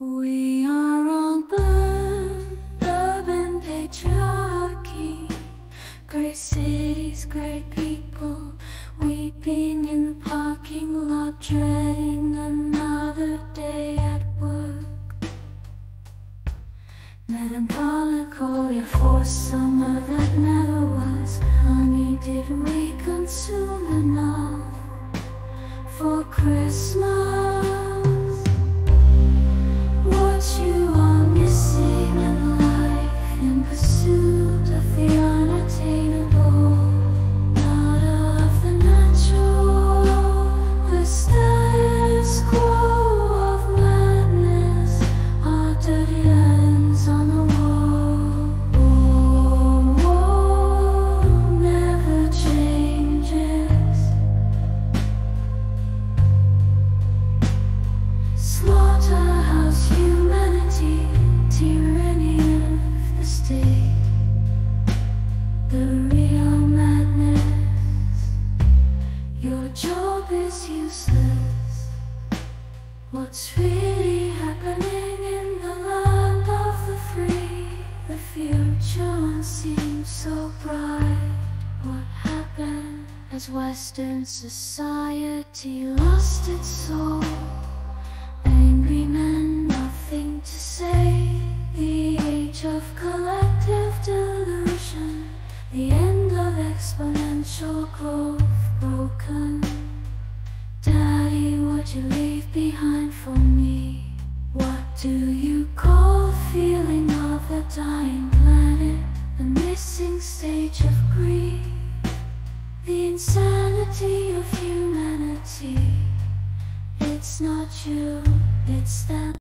We are all born of an patriarchy, great cities, great people, weeping in the parking lot, dreading another day at work. Melancholic or for summer that never was. Honey, did we consume enough for Christmas? What you are missing in life, in pursuit of the unattainable, not of the natural, the status quo of madness, our dirty hands on the wall. Oh, oh, oh, never changes. Slaughterhouse human tyranny of the state, the real madness. Your job is useless. What's really happening in the land of the free? The future seems so bright. What happened as Western society lost its soul? Angry men, nothing to say. The age of collective delusion, the end of exponential growth, broken. Daddy, what you leave behind for me? What do you call the feeling of a dying planet? The missing stage of grief, the insanity of humanity. It's not you, it's them.